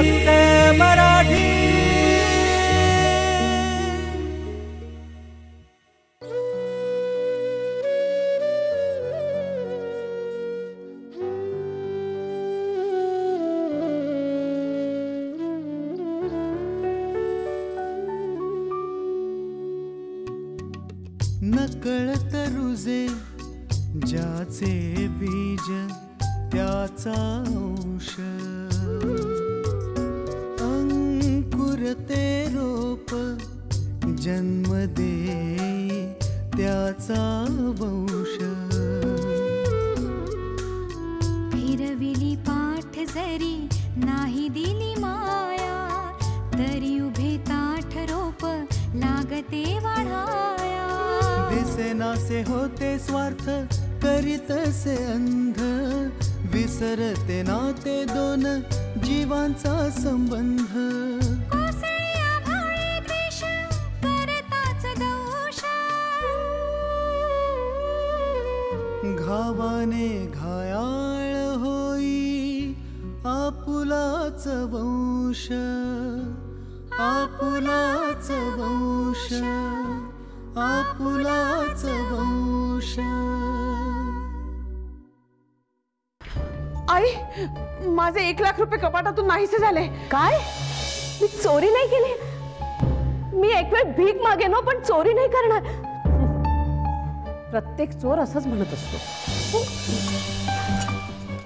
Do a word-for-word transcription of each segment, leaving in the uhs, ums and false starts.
म्हणते मराठी। नकळत रुजे ज्याचे बीज त्याचा अंश, अंकुरते रोप जन्म देई त्याचा वंश। फिरविली पाठ जरी नाही दिली माया, तरी उभे ताठ रोप लागते वाढाया। दिसेनासे होते स्वार्थ करीत से अंध, विसरते नाते दोन जीवांचा संबंध। घावाने घायाळ होई आपुलाच वंश, आपुलाच वंश, आपुलाच वंश। आई, माझे एक लाख रुपये कपाटातून नाहीसे झाले। काय? मी चोरी नाही केली। मी एक वेळ भीक मागेन पण चोरी नाही करणार। प्रत्येक चोर असंच म्हणत असतो,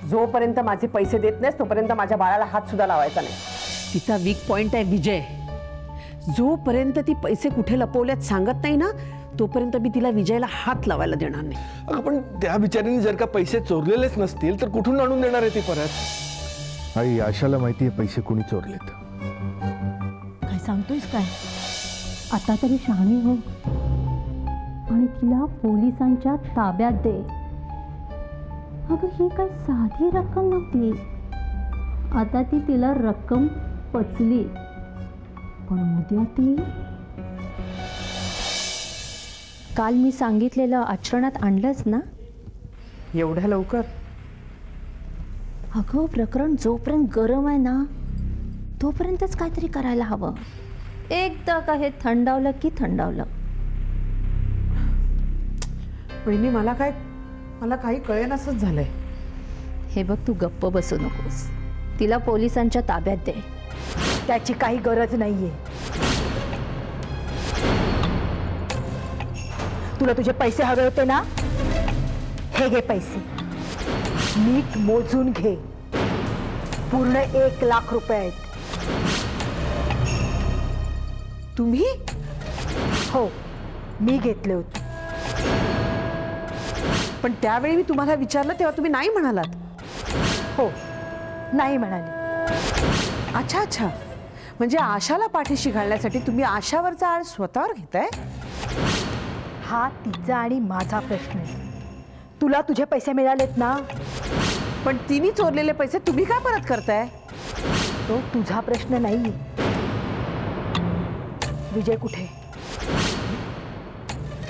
जोपर्यंत माझे पैसे देत नाहीस तोपर्यंत माझ्या बाळाला हात सुद्धा लावायचा नाही। तिचा वीक पॉइंट आहे विजय। जोपर्यंत ती पैसे कुठे लपवल्यात सांगत नाही ना, तोपर्यंत मी तिला विजयला हात लावायला देणार नाही। पण त्या बिचारीने जर का पैसे चोरलेलेच नसतील तर कुठून आणून देणार आहे ती परत? आई, आशाला माहिती आहे पैसे कोणी चोरलेत। काय सांगतोयस काय? आता तरी शहाणी हो आणि तिला पोलिसांच्या ताब्यात दे। अगं, ही काय साधी रक्कम नव्हती। आता ती तिला रक्कम पचली, पण उद्या ती काल मी सांगितलेलं आचरणात आणलंच ना? एवढ्या लवकर? अगं, प्रकरण जोपर्यंत गरम आहे ना तोपर्यंतच काहीतरी करायला हवं। एकदा का हे थंडावलं की थंडावलं। बहिणी, मला काय मला काही कळेनासंच झालंय। हे बघ, तू गप्प बसू नकोस। तिला पोलिसांच्या ताब्यात दे। त्याची काही गरज नाहीये। तुला तुझे पैसे हवे होते ना, हे घे पैसे। नीट मोजून घे, पूर्ण एक लाख रुपये आहेत। तुम्ही? हो, मी घेतले होते। पण त्यावेळी मी तुम्हाला विचारलं तेव्हा तुम्ही नाही म्हणालात। हो, नाही म्हणाले। अच्छा अच्छा, म्हणजे आशाला पाठीशी घालण्यासाठी तुम्ही आशावरचा आळ स्वतःवर घेताय। हा तिचा आणि माझा प्रश्न आहे। तुला तुझे पैसे मिळालेत ना, पण तिने चोरलेले पैसे तुम्ही का परत करताय? तो तुझा प्रश्न नाही। विजय कुठे?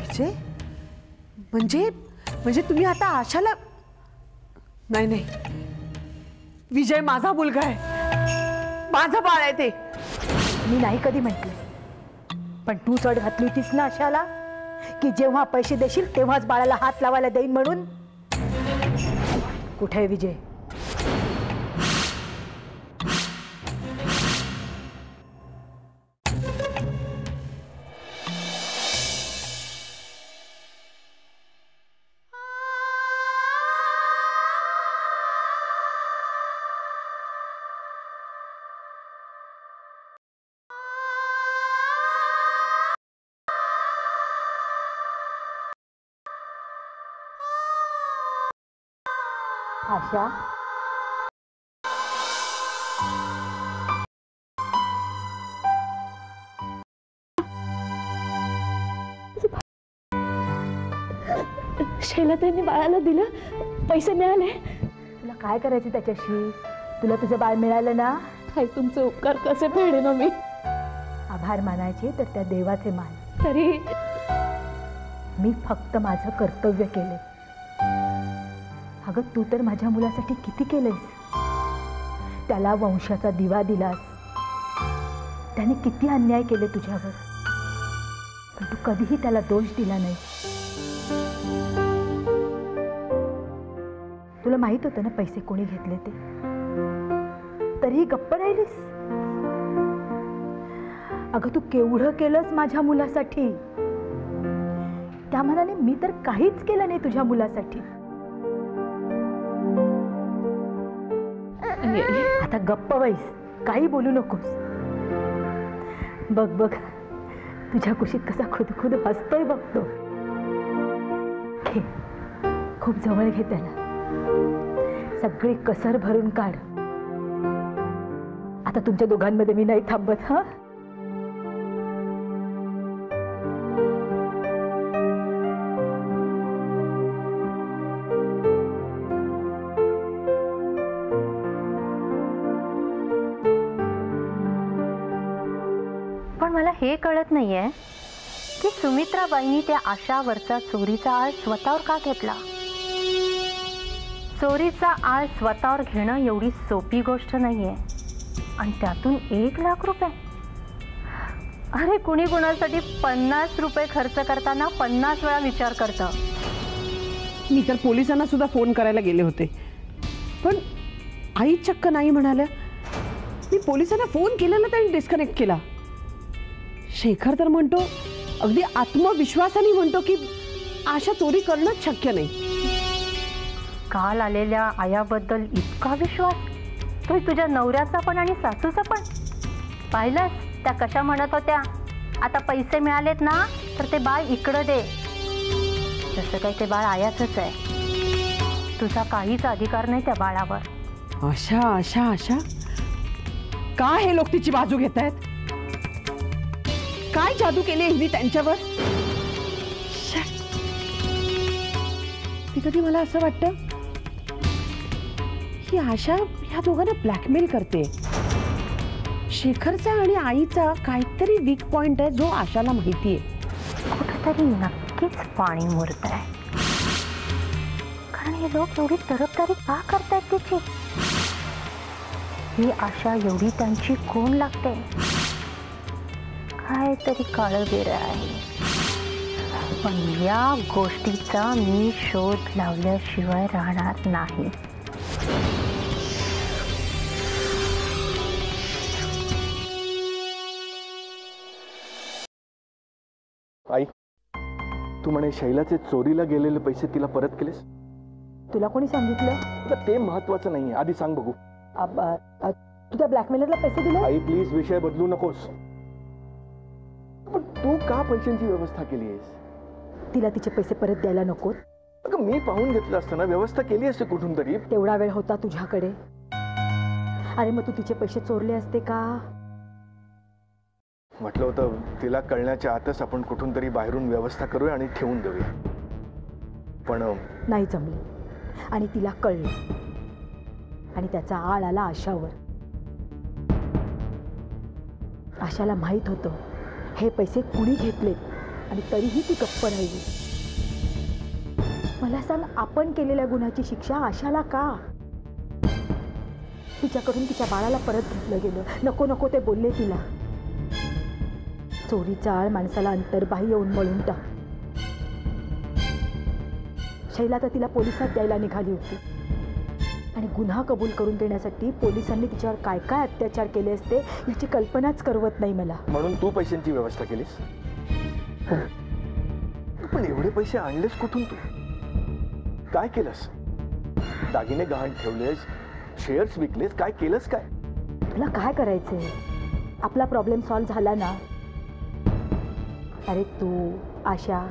विजय म्हणजे म्हणजे तुम्ही आता आशाला? नाही नाही, विजय माझा मुलगा आहे, माझं बाळ आहे ते। मी नाही कधी म्हटलं, पण तू चढ घातली होतीस ना आशाला, की जेव्हा पैसे देशील तेव्हाच बाळाला हात लावायला देईन म्हणून। कुठे विजय? आशा, शैलताईंनी बाळाला दिलं, पैसे मिळाले। तुला काय करायचे त्याच्याशी? तुला तुझं बाळ मिळालं ना? काय तुमचे उपकार कसे फेडे ना मी? आभार मानायचे तर त्या देवाचे मान। तरी मी फक्त माझं कर्तव्य केले। अगं, तू तर माझ्या मुलासाठी किती केलंस। त्याला वंशाचा दिवा दिलास, त्याने किती अन्याय केले तुझ्यावर, पण तू कधीही त्याला दोष दिला नाही। तुला माहित होतं ना पैसे कोणी घेतले ते, तरीही गप्प राहिलीस। अगं तू केवढं केलंस माझ्या मुलासाठी, त्या मनाने मी तर काहीच केलं नाही तुझ्या मुलासाठी। आता गप्प बैस, काही बोलू नकोस। बघ बघ तुझ्या कुशीत कसा खुदखुद हसतोय बघतो। घे, खूप जवळ घे त्याला, सगळी कसर भरून काढ। आता तुमच्या दोघांमध्ये मी नाही थांबत हा। मला हे कळत नाहीये की सुमित्राबाईंनी त्या आशावरचा चोरीचा आळ स्वतःवर का घेतला। चोरीचा आळ स्वतःवर घेणं एवढी सोपी गोष्ट नाहीये, आणि त्यातून एक लाख रुपये, अरे कुणी कुणासाठी पन्नास रुपये खर्च करताना पन्नास वेळा विचार करतं। मी तर पोलिसांना सुद्धा फोन करायला गेले होते, पण आई चक्क नाही म्हणाल्या। मी पोलिसांना फोन केलेला त्यांनी डिस्कनेक्ट केला। शेखर तर म्हणतो, अगदी आत्मविश्वासाने म्हणतो की आशा चोरी करणं शक्य नाही। काल आलेल्या आयाबद्दल इतका विश्वास, तो तुझ्या नवऱ्याचा पण आणि सासूचा पण। पाहिलास त्या कशा म्हणत होत्या, आता पैसे मिळालेत ना तर ते बाळ इकडं दे। तसं काही ते बाळ आयाचंच आहे, तुझा काहीच अधिकार नाही त्या बाळावर। आशा आशा आशा का हे लोक तिची बाजू घेत आहेत? काय जादू केली हिने त्यांच्यावर? कधी मला असं वाटतं की आशा ह्या दोघांना ब्लॅकमेल करते। शेखरचा आणि आईचा काहीतरी वीक पॉइंट आहे जो आशाला माहिती आहे। कुठेतरी नक्कीच पाणी मुरत आहे, कारण हे लोक एवढी तरफदारी का करतायत तिची? ही आशा एवढी त्यांची कोण लागते? काय तरी काळं बेरं आहे, पण या गोष्टीचा मी शोध लावल्याशिवाय राहणार नाही। आई, तू म्हणे शैलाचे चोरीला गेलेले पैसे तिला परत केलेस? तुला कोणी सांगितलं? ते महत्वाचं नाही, आधी सांग बघू। तू त्या ब्लॅकमेलरला पैसे दिले? आई प्लीज विषय बदलू नकोस। तू का पैशांची व्यवस्था केली आहेस? तिला तिचे पैसे परत द्यायला नको? अगं मी पाहून घेतलं असताना व्यवस्था केली असते कुठून तरी। तेवढा वेळ होता तुझ्याकडे? अरे मग तू तिचे पैसे चोरले असते का? म्हटलं होतं तिला कळण्याच्या आतच आपण कुठून तरी बाहेरून व्यवस्था करूया आणि ठेवून देऊया, पण नाही जमले। आणि तिला कळलं, आणि त्याचा आळ आला आशावर। आशाला माहित होतं हे पैसे कुणी घेतले, आणि तरीही ती गप्प राहिली। मला सांग, आपण केलेल्या गुन्ह्याची शिक्षा आशाला का? तिच्याकडून तिच्या बाळाला परत घेतलं गेलं, नको नको ते बोलले तिला। चोरीचा आळ माणसाला अंतर्बाह्य येऊन मळून टाक। शैला तर तिला पोलिसात द्यायला निघाली होती, आणि गुन्हा कबूल करून देण्यासाठी पोलिसांनी तिच्यावर काय काय अत्याचार केले असते याची कल्पनाच करवत नाही मला। म्हणून तू पैशांची व्यवस्था केलीस? पण एवढे पैसे आणलेस कुठून तू? काय केलंस? दागिने गहाण ठेवलेस, शेअर्स विकलेस, काय केलंस? काय तुला काय करायचंय? आपला प्रॉब्लेम सॉल्व्ह झाला ना। अरे तू आशा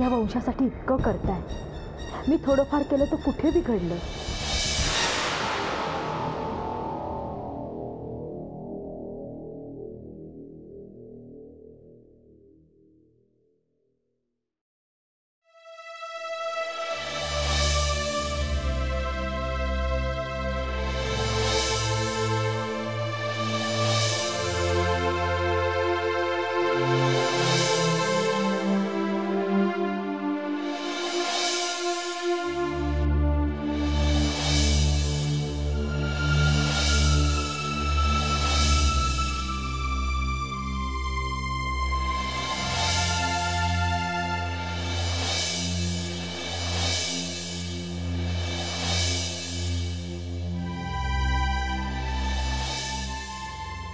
या वंशासाठी इतकं करताय, मी थोडंफार केलं तर कुठे बिघडलं?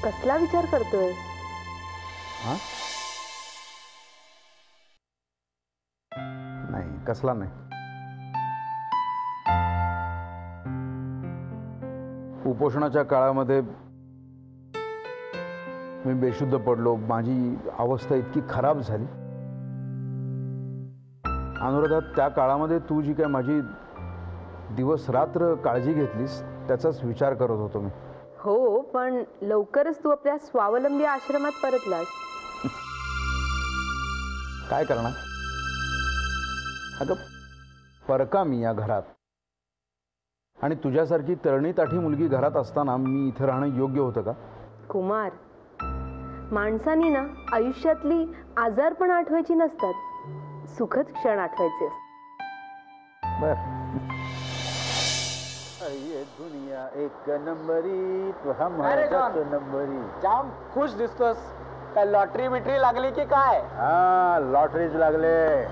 कसला विचार करतोय? हा? नाही, कसला नाही. उपोषणाच्या काळामध्ये मी बेशुद्ध पडलो. माझी अवस्था इतकी खराब झाली. अनुराधा, त्या काळामध्ये तू जी काय माझी दिवस रात्र काळजी घेतलीस त्याचाच विचार करत होतो मी. हो, पण लवकरच तू आपल्या स्वावलंबी आश्रमात परतलास. काय करणार? अगं परका मी या घरात, आणि तुझ्यासारखी तरणीताठी मुलगी घरात असताना मी इथं राहणं योग्य होतं का? कुमार, माणसानी ना आयुष्यातली आजारपण आठवायची नसतात, सुखद क्षण आठवायचे असतात. बर, ये दुनिया एक नंबरी तो हम नंबरी. जाम खुश दिसतोस. काय लॉटरी बिटरी लागली की काय? हा, लॉटरीच लागले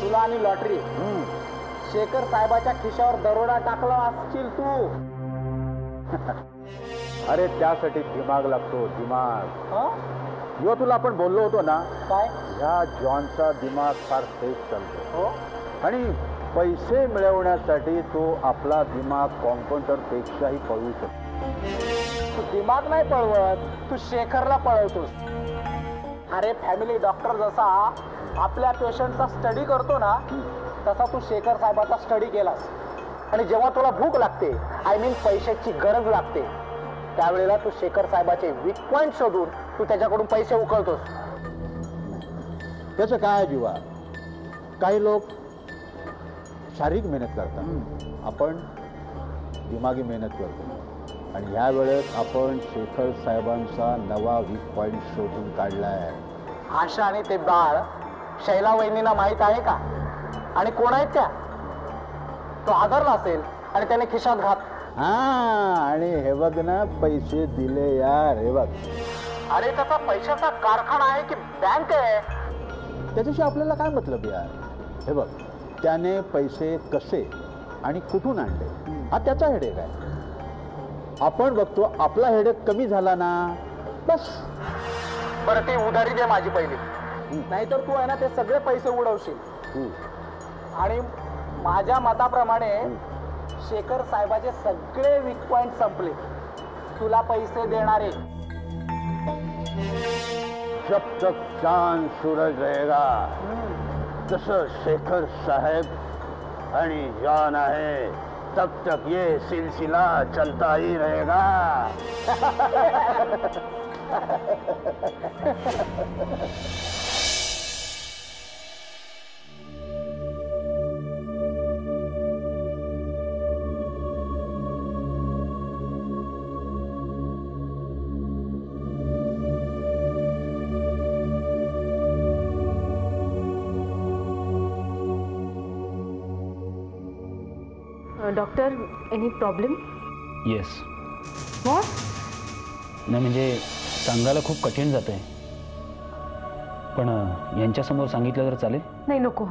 तुला. आणि लॉटरी शेखर साहेबाच्या खिशावर दरोडा टाकला असशील तू. अरे त्यासाठी दिमाग लागतो, दिमाग. यो तुला आपण बोललो होतो ना, काय ह्या जॉनचा दिमाग फार तेज चालतो. आणि पैसे मिळवण्यासाठी तो आपला दिमाग कॉम्प्युटरपेक्षाही पळवू शकतो. तू दिमाग नाही पळवत, तू शेखरला पळवतोस. अरे फॅमिली डॉक्टर जसा आपल्या पेशंटचा स्टडी करतो ना, तसा तू शेखर साहेबाचा स्टडी केलास. आणि जेव्हा तुला भूक लागते, आय मीन पैशाची गरज लागते, त्यावेळेला तू शेखर साहेबाचे वीक पॉईंट शोधून तू त्याच्याकडून पैसे उकळतोस. त्याचं काय जीवा, काही लोक शारीरिक मेहनत करतात, आपण दिमागी मेहनत करतो. आणि ह्या वेळेस आपण शेखर साहेबांचा नवा वीक पॉईंट शोधून काढलाय. आशा आणि ते बाळ शैला वहिनींना माहीत आहे का? आणि कोण आहेत त्या? तो आधारला असेल आणि त्याने खिशात घात. हा, आणि हे बघ ना, पैसे दिले यार. हे बघ, अरे त्याचा पैशाचा कारखाना आहे की बँक आहे त्याच्याशी आपल्याला काय मतलब यार. हे बघ, त्याने पैसे कसे आणि कुठून आणले हा त्याचा हेडेक आहे. आपण बघतो, आपला हेडेक कमी झाला ना, बस. बरं, ते उधारी दे माझी पहिली, नाहीतर तू आहे ना ते सगळे पैसे उडवशील. आणि माझ्या मताप्रमाणे शेखर साहेबाचे सगळे वीक पॉइंट संपले. तुला पैसे देणारे जब तक चांद सूरज रहेगा, जसं शेखर साहेब आणि जॉन आहे, तब तक ये सिलसिला चलता ही रहेगा. Doctor, any problem? Yes. What? नाही म्हणजे सांगायला खूप कठीण जात आहे, पण यांच्यासमोर सांगितलं तर चालेल? नाही नको,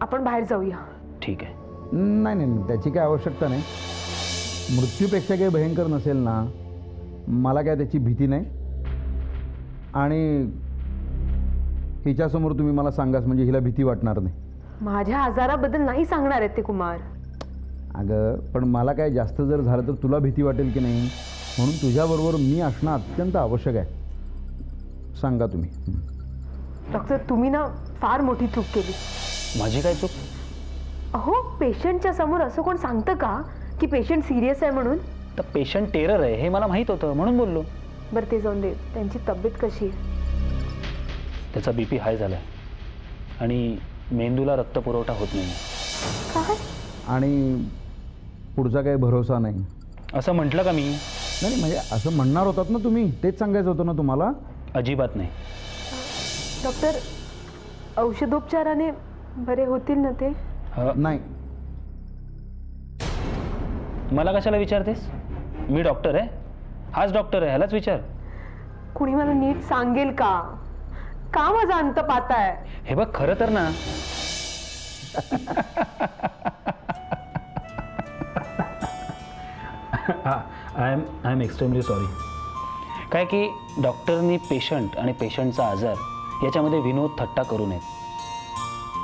आपण बाहेर जाऊया. ठीक आहे. नाही नाही, त्याची काय आवश्यकता नाही. मृत्यूपेक्षा काही भयंकर नसेल ना, मला काय त्याची भीती नाही. आणि हिच्यासमोर तुम्ही मला सांगास म्हणजे हिला भीती वाटणार नाही. माझ्या आजाराबद्दल नाही सांगणार आहेत ते कुमार. अगं पण मला काय जास्त जर झालं तर तुला भीती वाटेल की नाही, म्हणून तुझ्याबरोबर मी असणं अत्यंत आवश्यक आहे. सांगा तुम्ही. डॉक्टर, तुम्ही ना फार मोठी चूक केली. माझी काय चूक? अहो, पेशंटच्या समोर असं कोण सांगतं का की पेशंट सिरियस आहे म्हणून? तर पेशंट टेरर आहे हे मला माहीत होतं म्हणून बोललो. बरं ते जाऊन दे, त्यांची तब्येत कशी आहे? त्याचा बी पी हाय झाला आणि मेंदूला रक्तपुरवठा होत नाही. काय? आणि पुढचा काही भरोसा नाही असं म्हटलं का मी? नाही म्हणजे असं म्हणणार होतात ना तुम्ही, तेच सांगायचं होतं ना तुम्हाला. अजिबात नाही. डॉक्टर, औषधोपचाराने बरे होतील ना ते? नाही. मला कशाला विचारतेस? मी डॉक्टर आहे. हाच डॉक्टर आहे, ह्यालाच विचार. कुणी मला नीट सांगेल का? का माझा अंत पाहताय? हे बघ, खरं तर ना. I am I am extremely sorry. काय की डॉक्टरनी पेशंट आणि पेशंटचा आजार याच्यामध्ये विनोद थट्टा करू नये।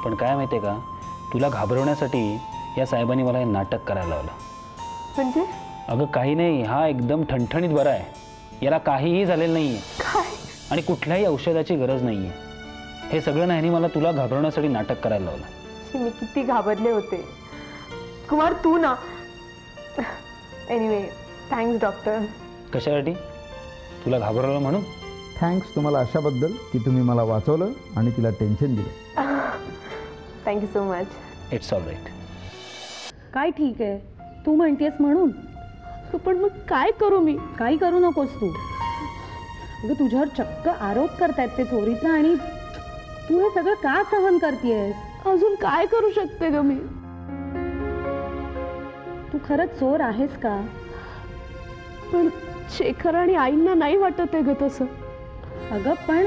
पण काय माहिती का तुला घाबरवण्यासाठी या साहेबांनी मला हे नाटक करायला लावलं। म्हणजे अगं काही नाही, हा एकदम ठणठणीत बरा आहे, याला काहीही झालेलं नाहीये आणि कुठल्याही औषधाची गरज नाहीये। हे सगळं नाही मला तुला घाबरवण्यासाठी नाटक करायला लावलं। मी किती घाबरले होते कुमार, तू ना। Anyway thanks doctor. कशासाठी? तुला घाबरवलं म्हणून? थँक्स तुम्हाला अशाबद्दल की तुम्ही मला वाचवलं आणि तिला टेन्शन दिलं। Thank you so much. It's all right. काय ठीक आहे तू म्हणतेस म्हणून, पण मग काय करू मी? काही करू नकोस तू। अगं तुझ्यावर चक्क आरोप करतायत ते चोरीचा आणि तू हे सगळं का सहन करतेयस? अजून काय करू शकते ग मी? तू खरंच चोर आहेस का? पण शेखर आणि आईंना नाही वाटत आहे ग तसं। अगं पण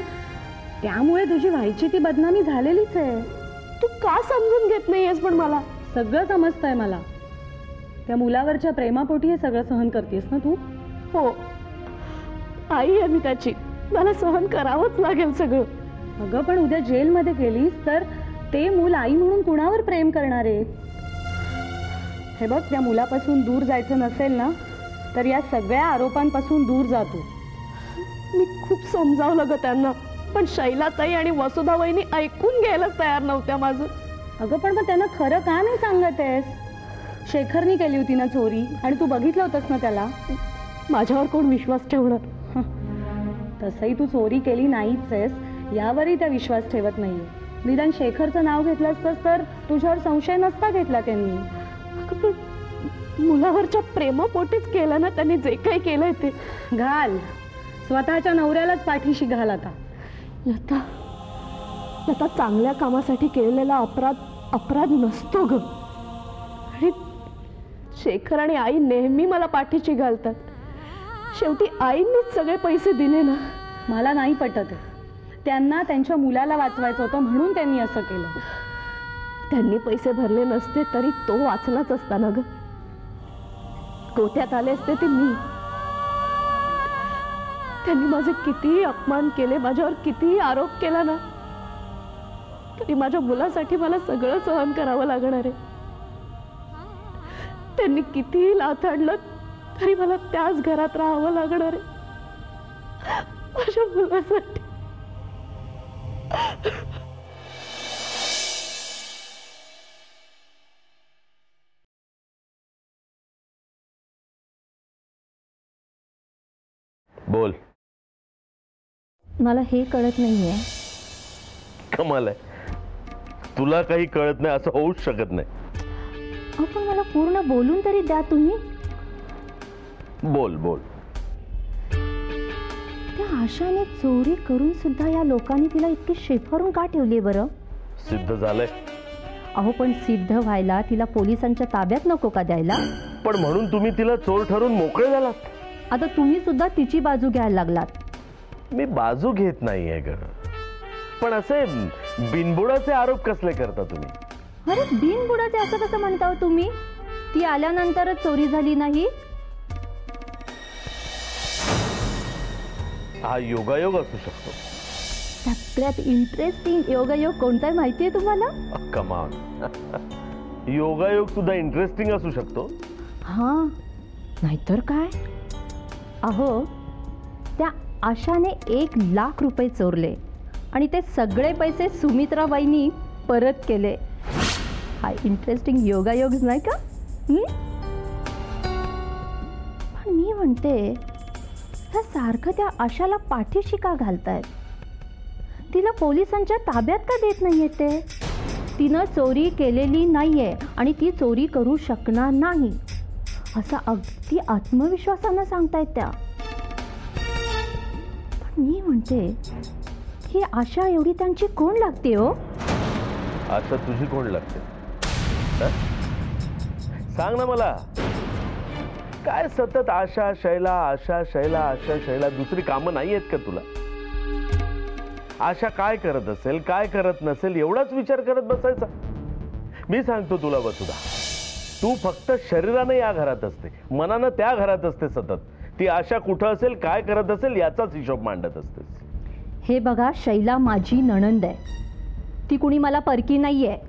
त्यामुळे तुझी व्हायची ती बदनामी झालेलीच आहे। तू का समजून घेत नाहीयेस? पण मला सगळं समजतंय। मला त्या मुलावरच्या प्रेमापोटी हे सगळं सहन करतेस ना तू? हो, आई आहे मी त्याची, मला सहन करावंच लागेल सगळं। अगं पण उद्या जेलमध्ये गेलीस तर ते मूल आई म्हणून कुणावर प्रेम करणार आहे? हे बघ, त्या मुलापासून दूर जायचं नसेल ना तर या सगळ्या आरोपांपासून दूर जातो। मी खूप समजावलं ग त्यांना, पण शैलाताई आणि वसुधाबाईंनी ऐकून घ्यायला तयार नव्हत्या माझं। अगं पण मग त्यांना खरं का नाही सांगत आहेस? शेखरनी केली होती ना चोरी आणि तू बघितलं होतंस ना त्याला। माझ्यावर कोण विश्वास ठेवणार? तसंही तू चोरी केली नाहीच आहेस यावरही त्या विश्वास ठेवत नाही। निदान शेखरचं नाव घेतलं असतंस तर तुझ्यावर संशय नसता घेतला त्यांनी। मुलावरच्या प्रेमापोटीच केलं ना त्याने जे काही केलंय ते। घाल स्वतःच्या नवऱ्यालाच पाठीशी घाल आता। लता, लता चांगल्या कामासाठी केलेला अपराध अपराध नसतो ग। शेखर आणि आई नेहमी मला पाठीशी घालतात। शेवटी आईनेच सगळे पैसे दिले ना। मला नाही पटत, त्यांना त्यांच्या मुलाला वाचवायचं होतं म्हणून त्यांनी असं केलं। त्यांनी पैसे भरले नसते तरी तो वाचलाच असता ना ग। गोत्यात आले असते ते मी। त्यांनी माझे कितीही अपमान केले, माझ्यावर कितीही आरोप केला ना तरी माझ्या मुलासाठी मला सगळं सहन करावं लागणार आहे। त्यांनी कितीही लाथाडलं तरी मला त्याच घरात राहावं लागणार आहे माझ्या मुलासाठी। बोल। मला हे कळत नाहीये। कमाल आहे, तुला काही कळत नाही असं होऊच शकत नाही। आपण मला पूर्ण बोलून तरी द्या तुम्ही। बोल बोल। त्या आशाने चोरी करून सुद्धा या लोकांनी तिला इतकी शेफारून का ठेवली? बरं सिद्ध झालंय। अहो पण सिद्ध व्हायला तिला पोलिसांच्या ताब्यात नको का द्यायला? पण म्हणून तुम्ही तिला चोर ठरवून मोकळे झालात। आता तुम्ही सुद्धा तिची बाजू घ्यायला लागलात। मी बाजू घेत नाहीये ग, पण असे बिनबुडाचे आरोप कसले करता तुम्ही? अरे बिनबुडाचे असं कसं म्हणता तुम्ही? ती आल्यानंतरच चोरी झाली नाही? हा योगायोग असू शकतो। सगळ्यात इंटरेस्टिंग योगायोग कोणता माहिती आहे तुम्हाला? कमाल योगायोग सुद्धा इंटरेस्टिंग असू शकतो। हा नाहीतर काय? अहो त्या आशाने एक लाख रुपये चोरले आणि ते सगळे पैसे सुमित्राबाईंनी परत केले। हा इंटरेस्टिंग योगायोग नाही का? पण मी म्हणते त्या सारखं त्या आशाला पाठीशी का घालतायत? तिला पोलिसांच्या ताब्यात का देत नाहीये ते? तिनं चोरी केलेली नाहीये आणि ती चोरी करू शकणार नाही असं अगदी आत्मविश्वासानं सांगतायत त्या। पण मी म्हणते ही आशा एवढी त्यांची कोण लागते हो? आशा तुझी कोण लागते सांग ना मला। काय सतत आशा शैला आशा शैला आशा शैला, दुसरी कामं नाही आहेत का तुला? आशा काय करत असेल काय करत नसेल एवढाच विचार करत बसायचा। मी सांगतो तुला वसुधा, तू फक्त शरीराने या घरात असते, मनानं त्या घरात असते सतत। ती आशा कुठं असेल, काय करत असेल, याचाच हिशोब मांडत असते. हे बघा, शैला माझी नणंद आहे, ती कुणी मला परकी नाही आहे.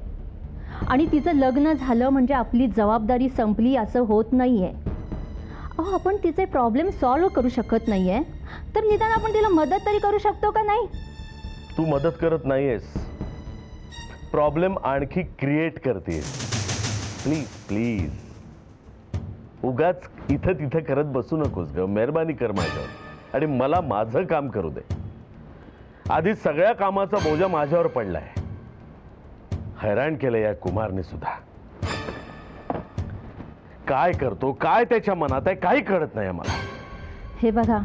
आणि तिचं लग्न झालं म्हणजे आपली जबाबदारी संपली असं होत नाही आहे. अहो, आपण तिचे प्रॉब्लेम सॉल्व करू शकत नाही आहे, तर निदान आपण तिला मदत तरी करू शकतो का नाही? तू मदत करत नाही आहेस, प्रॉब्लेम आणखी क्रिएट करतेस. प्लीज प्लीज उगाच इथं तिथं करत बसू नकोस ग. मेहरबानी कर माझ्यावर आणि मला माझं काम करू दे. आधी सगळ्या कामाचा बोजा माझ्यावर पडलाय. हैराण केलं या कुमारने सुद्धा. काय करतो, काय त्याच्या मनात आहे, काही कळत नाही मला. हे बघा,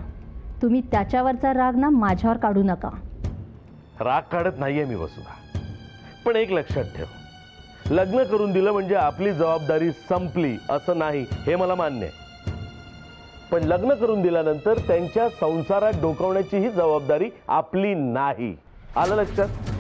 तुम्ही त्याच्यावरचा राग ना माझ्यावर काढू नका. राग काढत नाहीये मी वसुधा, पण एक लक्षात ठेव, लग्न करून दिलं म्हणजे आपली जबाबदारी संपली असं नाही, हे मला मान्य आहे. पण लग्न करून दिल्यानंतर त्यांच्या संसारात डोकावण्याची ही जबाबदारी आपली नाही. आलं लक्षात?